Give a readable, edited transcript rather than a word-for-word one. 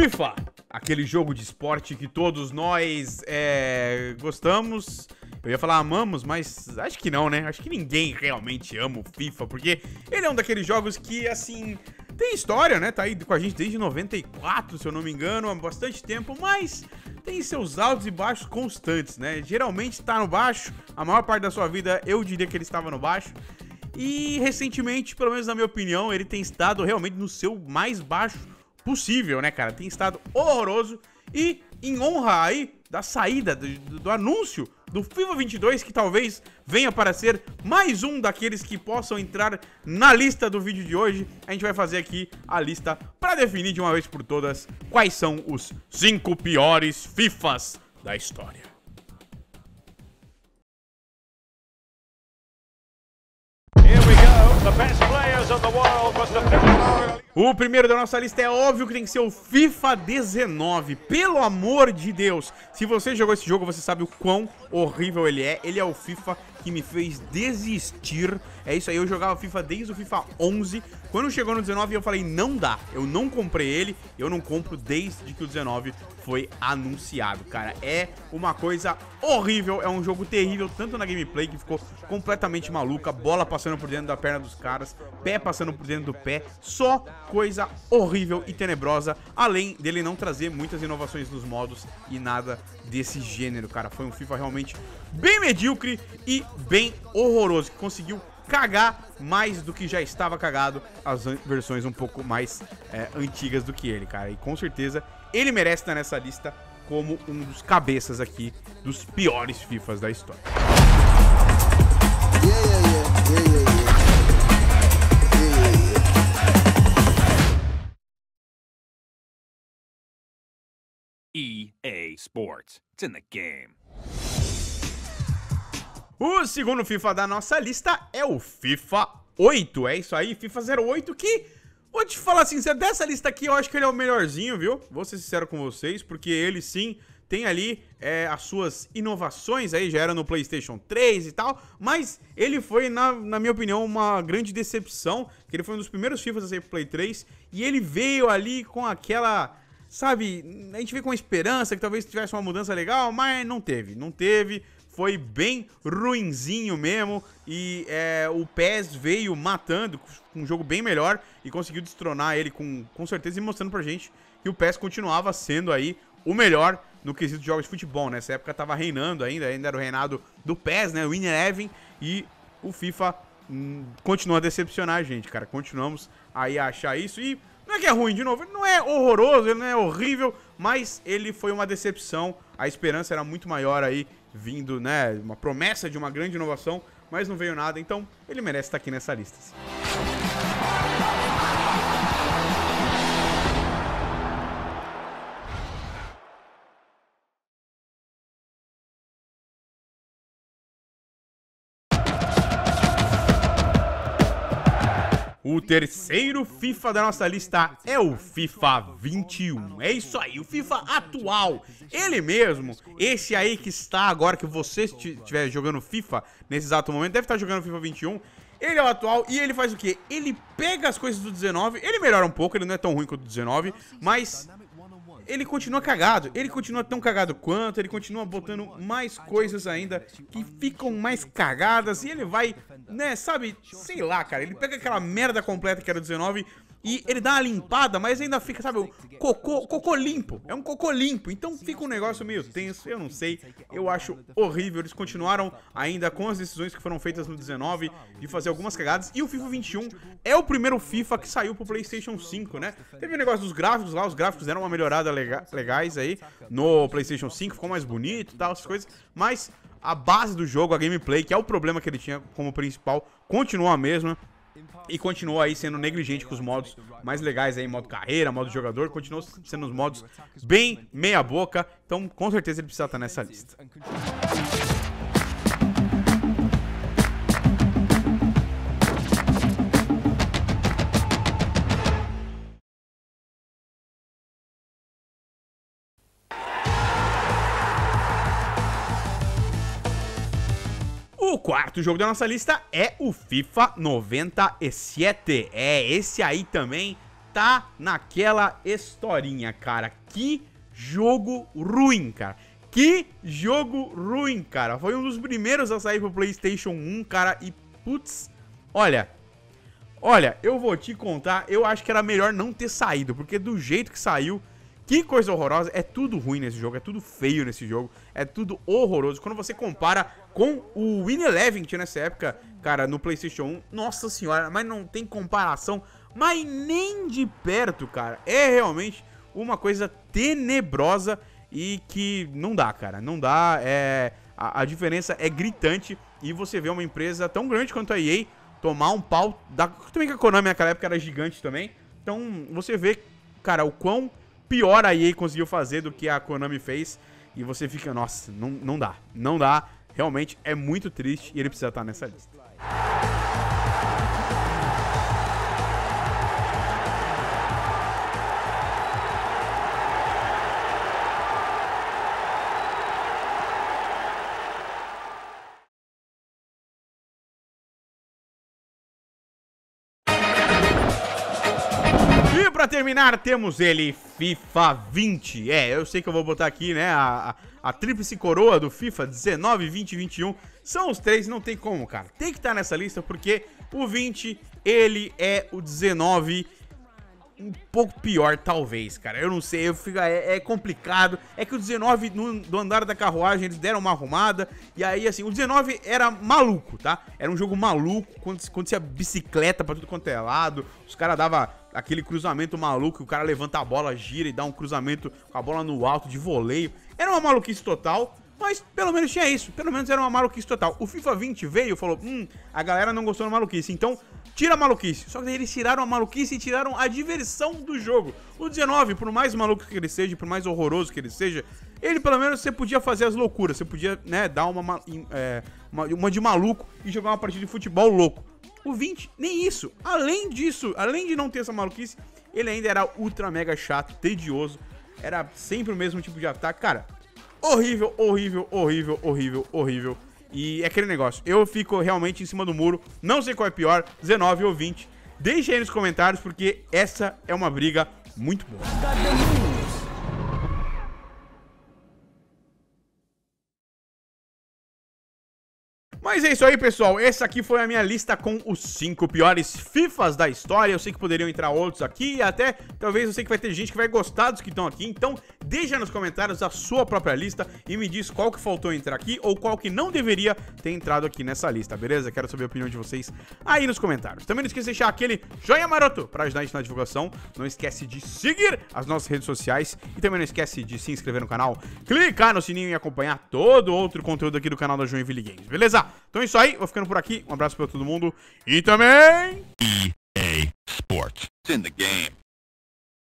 FIFA, aquele jogo de esporte que todos nós gostamos. Eu ia falar amamos, mas acho que não, né? Acho que ninguém realmente ama o FIFA, porque ele é um daqueles jogos que, assim, tem história, né? Tá aí com a gente desde 94, se eu não me engano, há bastante tempo, mas tem seus altos e baixos constantes, né? Geralmente tá no baixo, a maior parte da sua vida eu diria que ele estava no baixo. E recentemente, pelo menos na minha opinião, ele tem estado realmente no seu mais baixo possível, né, cara? Tem estado horroroso e em honra aí da saída do anúncio do FIFA 22, que talvez venha para ser mais um daqueles que possam entrar na lista do vídeo de hoje. A gente vai fazer aqui a lista para definir de uma vez por todas quais são os 5 piores FIFAs da história. O primeiro da nossa lista é óbvio que tem que ser o FIFA 19, pelo amor de Deus. Se você jogou esse jogo, você sabe o quão horrível ele é. Ele é o FIFA que me fez desistir. É isso aí, eu jogava FIFA desde o FIFA 11. Quando chegou no 19 eu falei, não dá, eu não comprei ele. Eu não compro desde que o 19 foi anunciado, cara. É uma coisa horrível, é um jogo terrível, tanto na gameplay que ficou completamente maluca. Bola passando por dentro da perna dos caras, pé passando por dentro do pé, só coisa horrível e tenebrosa, além dele não trazer muitas inovações nos modos e nada desse gênero, cara. Foi um FIFA realmente bem medíocre e bem horroroso, que conseguiu cagar mais do que já estava cagado as versões um pouco mais antigas do que ele, cara. E com certeza ele merece estar nessa lista como um dos cabeças aqui dos piores FIFAs da história. EA Sports, it's in the game. O segundo FIFA da nossa lista é o FIFA 8, é isso aí, FIFA 08, que, vou te falar sincero, dessa lista aqui eu acho que ele é o melhorzinho, viu? Vou ser sincero com vocês, porque ele sim tem ali as suas inovações, aí já era no PlayStation 3 e tal, mas ele foi, na minha opinião, uma grande decepção, que ele foi um dos primeiros FIFAs a sair pro Play 3, e ele veio ali com aquela... Sabe, a gente vê com esperança que talvez tivesse uma mudança legal, mas não teve, foi bem ruinzinho mesmo. E o PES veio matando, um jogo bem melhor, e conseguiu destronar ele com certeza, e mostrando pra gente que o PES continuava sendo aí o melhor no quesito de jogos de futebol. Nessa época tava reinando ainda era o reinado do PES, né, o Win Eleven, e o FIFA continua a decepcionar a gente, cara, continuamos aí a achar isso. E não é que é ruim, de novo, ele não é horroroso, ele não é horrível, mas ele foi uma decepção. A esperança era muito maior aí, vindo, né, uma promessa de uma grande inovação, mas não veio nada, então ele merece estar aqui nessa lista. O terceiro FIFA da nossa lista é o FIFA 21, é isso aí, o FIFA atual, ele mesmo, esse aí que está agora, que você estiver jogando FIFA nesse exato momento, deve estar jogando FIFA 21, ele é o atual e ele faz o quê? Ele pega as coisas do 19, ele melhora um pouco, ele não é tão ruim quanto o 19, mas... ele continua cagado, ele continua tão cagado quanto, ele continua botando mais coisas ainda que ficam mais cagadas, e ele vai, né, sabe, sei lá, cara, ele pega aquela merda completa que era o 19 e ele dá uma limpada, mas ainda fica, sabe, o cocô limpo, é um cocô limpo, então fica um negócio meio tenso, eu não sei, eu acho horrível. Eles continuaram ainda com as decisões que foram feitas no 19, de fazer algumas cagadas, e o FIFA 21 é o primeiro FIFA que saiu pro PlayStation 5, né, teve o negócio dos gráficos lá, os gráficos deram uma melhorada legais aí no PlayStation 5, ficou mais bonito e tal, essas coisas, mas a base do jogo, a gameplay, que é o problema que ele tinha como principal, continua a mesma. E continuou aí sendo negligente com os modos mais legais aí, modo carreira, modo jogador, continuou sendo os modos bem meia boca, então com certeza ele precisa estar nessa lista. O quarto jogo da nossa lista é o FIFA 97, é esse aí também, tá naquela historinha, cara. Que jogo ruim, cara. Que jogo ruim, cara. Foi um dos primeiros a sair pro PlayStation 1, cara. E, putz, olha... Olha, eu vou te contar, eu acho que era melhor não ter saído, porque do jeito que saiu, que coisa horrorosa, é tudo ruim nesse jogo, é tudo feio nesse jogo, é tudo horroroso. Quando você compara com o Win Eleven que tinha nessa época, cara, no PlayStation 1, nossa senhora, mas não tem comparação, mas nem de perto, cara. É realmente uma coisa tenebrosa e que não dá, cara, não dá, a diferença é gritante e você vê uma empresa tão grande quanto a EA tomar um pau, também que a Konami naquela época era gigante também. Então você vê, cara, o quão pior a EA conseguiu fazer do que a Konami fez. E você fica, nossa, não dá, não dá. Realmente é muito triste e ele precisa estar nessa lista. Pra terminar, temos ele, FIFA 20. É, eu sei que eu vou botar aqui, né, a tríplice coroa do FIFA 19, 20 e 21. São os três, não tem como, cara. Tem que estar nessa lista porque o 20, ele é o 19 um pouco pior, talvez, cara. Eu não sei, é complicado. É que o 19, do andar da carruagem, eles deram uma arrumada. E aí, assim, o 19 era maluco, tá? Era um jogo maluco, quando tinha bicicleta pra tudo quanto é lado. Os caras davam... aquele cruzamento maluco, o cara levanta a bola, gira e dá um cruzamento com a bola no alto de voleio. Era uma maluquice total, mas pelo menos tinha isso. Pelo menos era uma maluquice total. O FIFA 20 veio e falou, a galera não gostou da maluquice, então tira a maluquice. Só que daí eles tiraram a maluquice e tiraram a diversão do jogo. O 19, por mais maluco que ele seja, por mais horroroso que ele seja, ele pelo menos você podia fazer as loucuras. Você podia, né, dar uma de maluco e jogar uma partida de futebol louco. O 20, nem isso. Além disso, além de não ter essa maluquice, ele ainda era ultra mega chato, tedioso. Era sempre o mesmo tipo de ataque. Cara, horrível, horrível, horrível, horrível, horrível. E é aquele negócio, eu fico realmente em cima do muro. Não sei qual é pior, 19 ou 20. Deixa aí nos comentários, porque essa é uma briga muito boa. Mas é isso aí, pessoal, essa aqui foi a minha lista com os 5 piores FIFAs da história. Eu sei que poderiam entrar outros aqui e até, talvez, eu sei que vai ter gente que vai gostar dos que estão aqui. Então, deixa nos comentários a sua própria lista e me diz qual que faltou entrar aqui ou qual que não deveria ter entrado aqui nessa lista, beleza? Quero saber a opinião de vocês aí nos comentários. Também não esqueça de deixar aquele joinha maroto pra ajudar a gente na divulgação. Não esquece de seguir as nossas redes sociais e também não esquece de se inscrever no canal, clicar no sininho e acompanhar todo outro conteúdo aqui do canal da Joinville Games, beleza? Então é isso aí, vou ficando por aqui, um abraço pra todo mundo e também... EA Sports, it's in the game.